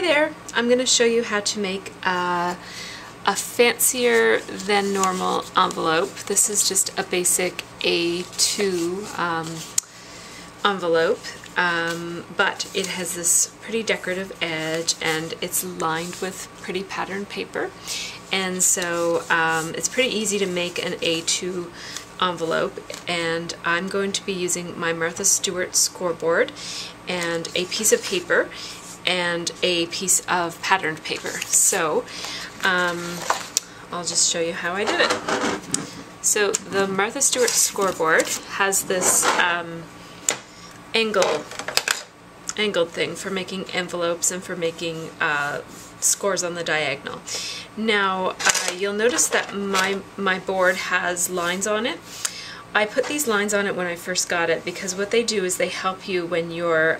Hi there! I'm going to show you how to make a fancier than normal envelope. This is just a basic A2 envelope, but it has this pretty decorative edge and it's lined with pretty patterned paper, and so it's pretty easy to make an A2 envelope. And I'm going to be using my Martha Stewart scoreboard and a piece of paper and a piece of patterned paper. So I'll just show you how I did it. So the Martha Stewart scoreboard has this angled thing for making envelopes and for making scores on the diagonal. Now you'll notice that my board has lines on it. I put these lines on it when I first got it because what they do is they help you when you're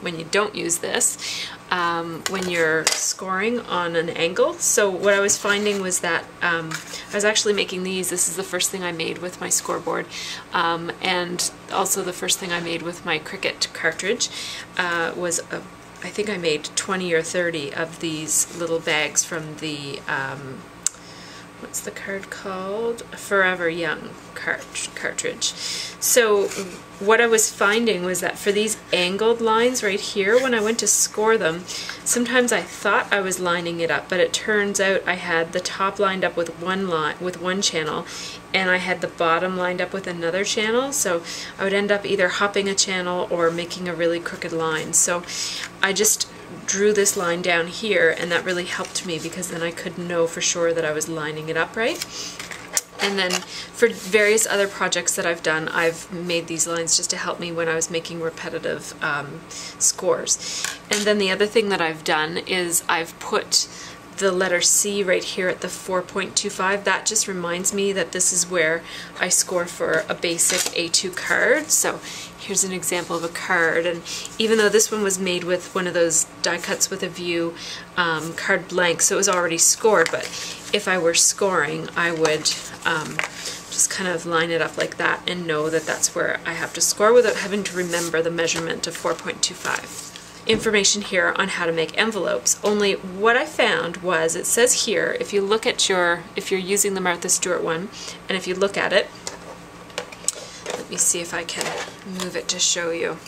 when you don't use this, when you're scoring on an angle. So what I was finding was that I was actually making these. This is the first thing I made with my scoreboard, and also the first thing I made with my Cricut cartridge was I think I made 20 or 30 of these little bags from the what's the card called? Forever Young cartridge. So what I was finding was that for these angled lines right here, when I went to score them, sometimes I thought I was lining it up, but it turns out I had the top lined up with one channel, and I had the bottom lined up with another channel, so I would end up either hopping a channel or making a really crooked line. So I just drew this line down here, and that really helped me because then I could know for sure that I was lining it up right. And then for various other projects that I've done, I've made these lines just to help me when I was making repetitive scores. And then the other thing that I've done is I've put the letter C right here at the 4.25. That just reminds me that this is where I score for a basic A2 card. So here's an example of a card, and even though this one was made with one of those die cuts with a view card blank, so it was already scored, but if I were scoring I would just kind of line it up like that and know that that's where I have to score without having to remember the measurement of 4.25. Information here on how to make envelopes, only what I found was it says here, if you look at your, if you're using the Martha Stewart one, and if you look at it, let me see if I can move it to show you.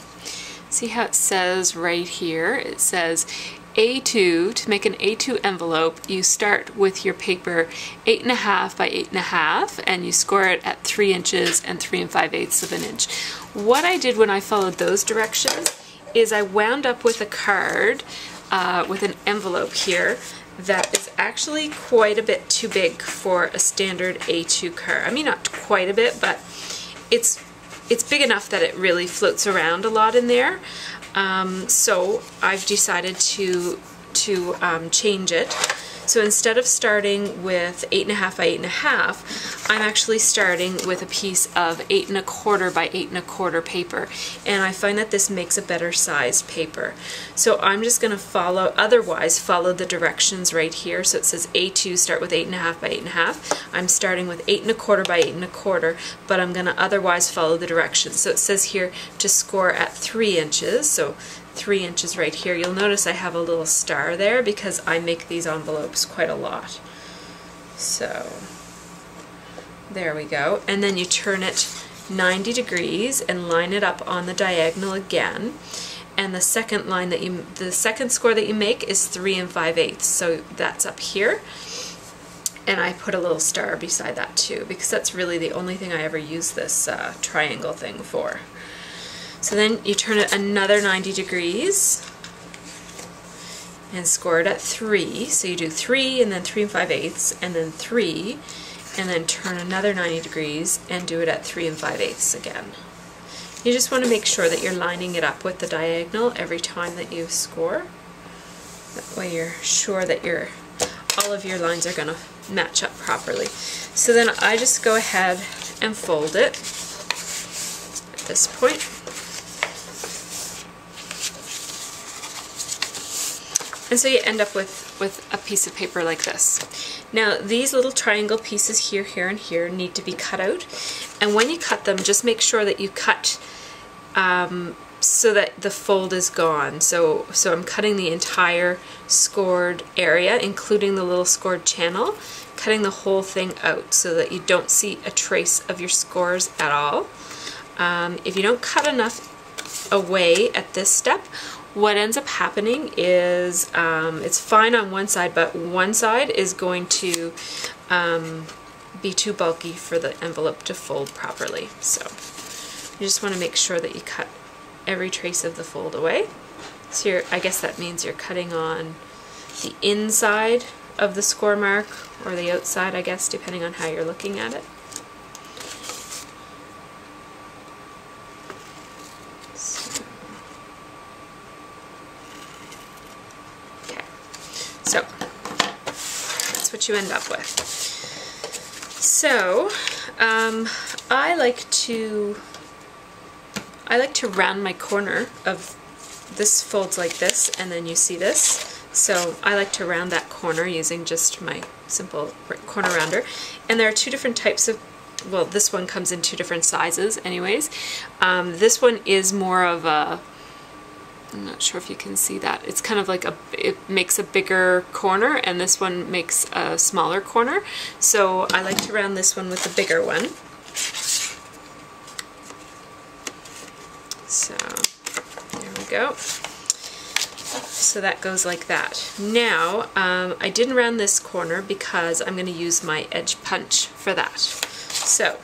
See how it says right here? It says A2, to make an A2 envelope, you start with your paper 8.5 by 8.5, and you score it at 3 inches and 3 5/8 of an inch. What I did when I followed those directions is I wound up with a card with an envelope here that is actually quite a bit too big for a standard A2 card. I mean, not quite a bit, but it's big enough that it really floats around a lot in there. So I've decided to change it. So instead of starting with 8.5 by 8.5, I'm actually starting with a piece of 8.25 by 8.25 paper, and I find that this makes a better sized paper. So I'm just going to follow the directions right here. So it says A2, start with 8.5 by 8.5. I'm starting with 8.25 by 8.25, but I'm going to otherwise follow the directions. So it says here to score at 3 inches. So 3 inches right here. You'll notice I have a little star there because I make these envelopes quite a lot. So there we go. And then you turn it 90 degrees and line it up on the diagonal again. And the second line that you, the second score that you make is 3 5/8. So that's up here. And I put a little star beside that too because that's really the only thing I ever use this triangle thing for. So then you turn it another 90 degrees and score it at 3. So you do 3 and then 3 5/8 and then 3, and then turn another 90 degrees and do it at 3 5/8 again. You just want to make sure that you're lining it up with the diagonal every time that you score. That way you're sure that your all of your lines are going to match up properly. So then I just go ahead and fold it at this point. And so you end up with a piece of paper like this. Now these little triangle pieces here, here, and here need to be cut out. And when you cut them, just make sure that you cut so that the fold is gone. So I'm cutting the entire scored area, including the little scored channel, cutting the whole thing out so that you don't see a trace of your scores at all. If you don't cut enough away at this step, what ends up happening is it's fine on one side, but one side is going to be too bulky for the envelope to fold properly. So you just want to make sure that you cut every trace of the fold away. So you're, I guess that means you're cutting on the inside of the score mark or the outside, I guess, depending on how you're looking at it. So that's what you end up with. So I like to round my corner of this folds like this, and then you see this. So I like to round that corner using just my simple corner rounder. And there are two different types of, well, this one comes in two different sizes anyways. This one is more of a, I'm not sure if you can see that. It's kind of like a, it makes a bigger corner, and this one makes a smaller corner. So I like to round this one with the bigger one. So there we go. So that goes like that. Now, I didn't round this corner because I'm going to use my edge punch for that. So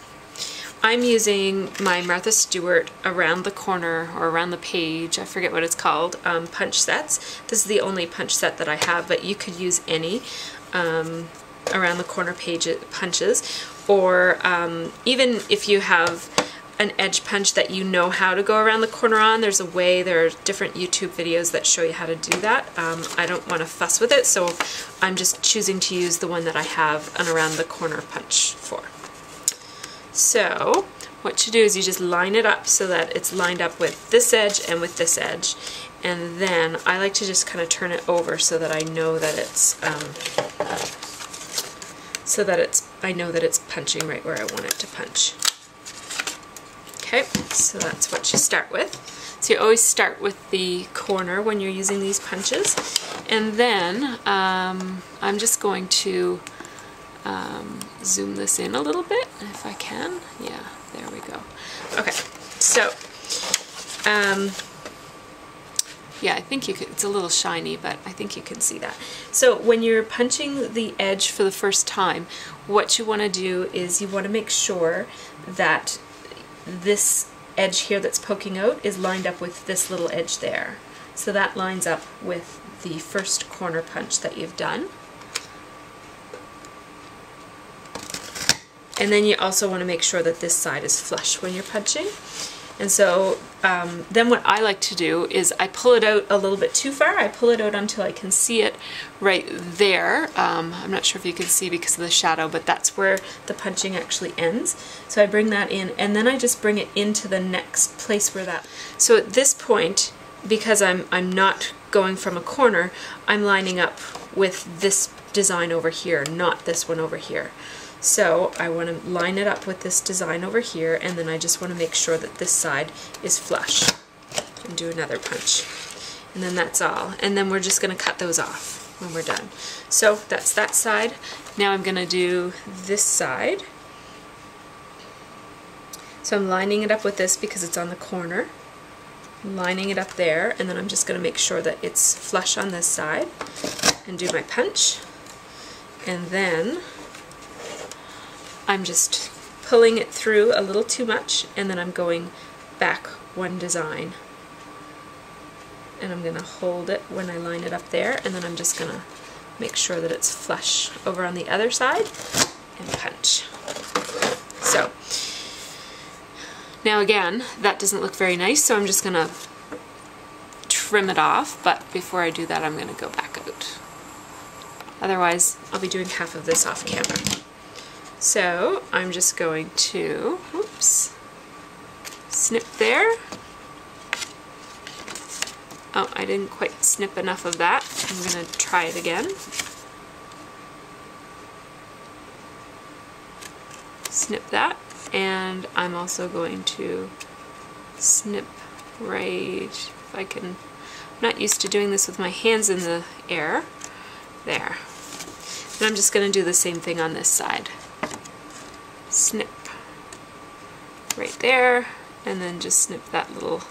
I'm using my Martha Stewart around the corner or around the page, I forget what it's called, punch sets. This is the only punch set that I have, but you could use any around the corner page punches, or even if you have an edge punch that you know how to go around the corner on, there's a way, there are different YouTube videos that show you how to do that. I don't want to fuss with it, so I'm just choosing to use the one that I have an around the corner punch for. So what you do is you just line it up so that it's lined up with this edge and with this edge, and then I like to just kind of turn it over so that I know that it's I know that it's punching right where I want it to punch. Okay, so that's what you start with. So you always start with the corner when you're using these punches, and then I'm just going to zoom this in a little bit if I can. Yeah, there we go. Okay, so yeah, I think you could, it's a little shiny, but I think you can see that. So when you're punching the edge for the first time, what you want to do is you want to make sure that this edge here that's poking out is lined up with this little edge there. So that lines up with the first corner punch that you've done. And then you also want to make sure that this side is flush when you're punching. And so then what I like to do is I pull it out a little bit too far. I pull it out until I can see it right there. I'm not sure if you can see because of the shadow, but that's where the punching actually ends. So I bring that in, and then I just bring it into the next place where that... So at this point, because I'm not going from a corner, I'm lining up with this design over here, not this one over here. So I want to line it up with this design over here, and then I just want to make sure that this side is flush, and do another punch. And then that's all. And then we're just going to cut those off when we're done. So that's that side. Now I'm going to do this side. So I'm lining it up with this because it's on the corner. I'm lining it up there, and then I'm just going to make sure that it's flush on this side, and do my punch. And then I'm just pulling it through a little too much, and then I'm going back one design. And I'm going to hold it when I line it up there, and then I'm just going to make sure that it's flush over on the other side, and punch. So, now again, that doesn't look very nice, so I'm just going to trim it off, but before I do that, I'm going to go back out. Otherwise, I'll be doing half of this off camera. So I'm just going to, oops, snip there. Oh, I didn't quite snip enough of that. I'm going to try it again. Snip that, and I'm also going to snip right, if I can, I'm not used to doing this with my hands in the air, there. And I'm just going to do the same thing on this side. Snip right there, and then just snip that little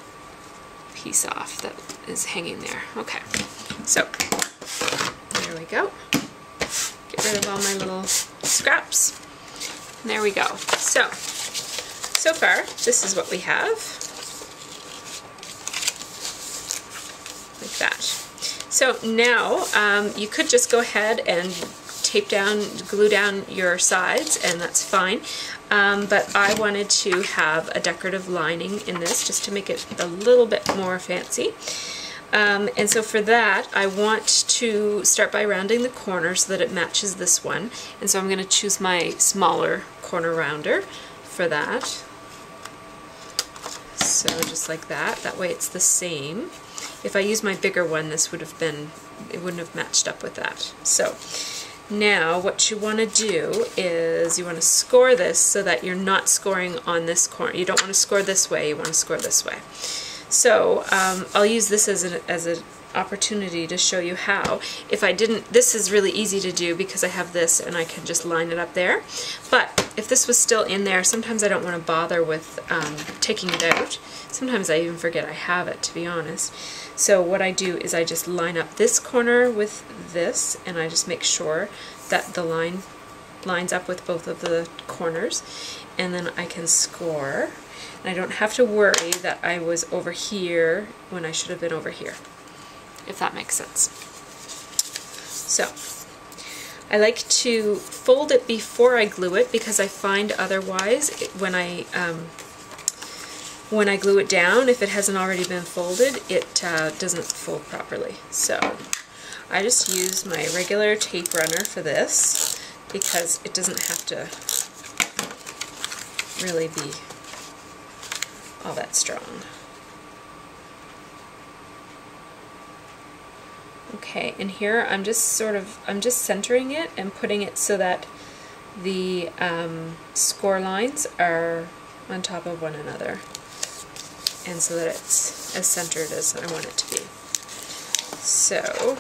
piece off that is hanging there. Okay, so there we go. Get rid of all my little scraps. And there we go. So far, this is what we have, like that. So now you could just go ahead and tape down, glue down your sides, and that's fine. But I wanted to have a decorative lining in this just to make it a little bit more fancy. And so for that, I want to start by rounding the corner so that it matches this one. And so I'm going to choose my smaller corner rounder for that. So just like that. That way it's the same. If I used my bigger one, this would have been, it wouldn't have matched up with that. So now what you want to do is you want to score this so that you're not scoring on this corner. You don't want to score this way, you want to score this way. So I'll use this as an opportunity to show you how. If I didn't, this is really easy to do because I have this and I can just line it up there. But if this was still in there, sometimes I don't want to bother with taking it out. Sometimes I even forget I have it, to be honest. So what I do is I just line up this corner with this, and I just make sure that the line lines up with both of the corners, and then I can score. And I don't have to worry that I was over here when I should have been over here, if that makes sense. So I like to fold it before I glue it because I find otherwise when I glue it down, if it hasn't already been folded, it doesn't fold properly. So I just use my regular tape runner for this because it doesn't have to really be all that strong. Okay, and here I'm just sort of, I'm just centering it and putting it so that the score lines are on top of one another, and so that it's as centered as I want it to be. So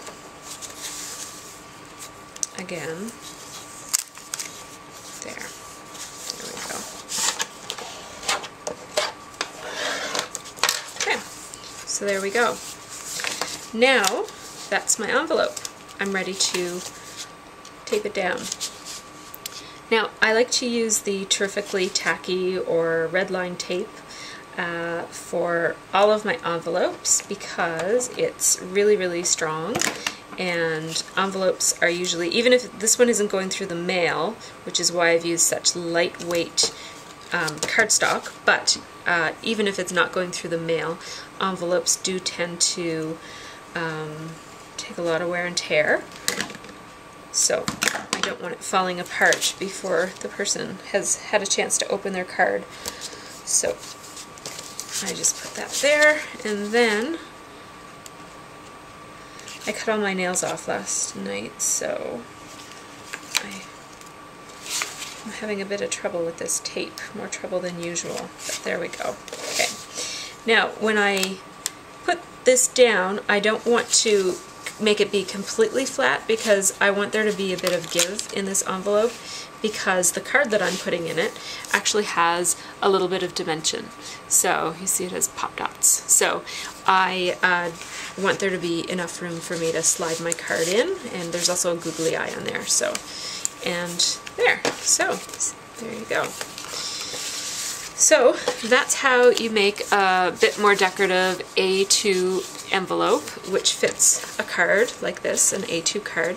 again, there. There we go. Okay, so there we go. Now that's my envelope. I'm ready to tape it down. Now, I like to use the Terrifically Tacky or Red Line Tape for all of my envelopes because it's really, really strong, and envelopes are usually, even if this one isn't going through the mail, which is why I've used such lightweight cardstock, but even if it's not going through the mail, envelopes do tend to take a lot of wear and tear, so I don't want it falling apart before the person has had a chance to open their card. So I just put that there, and then I cut all my nails off last night, so I'm having a bit of trouble with this tape, more trouble than usual, but there we go. Okay, now when I put this down, I don't want to make it be completely flat because I want there to be a bit of give in this envelope because the card that I'm putting in it actually has a little bit of dimension. So you see it has pop dots. So I want there to be enough room for me to slide my card in, and there's also a googly eye on there. So, and there. So there you go. So that's how you make a bit more decorative A2 envelope, which fits a card like this, an A2 card.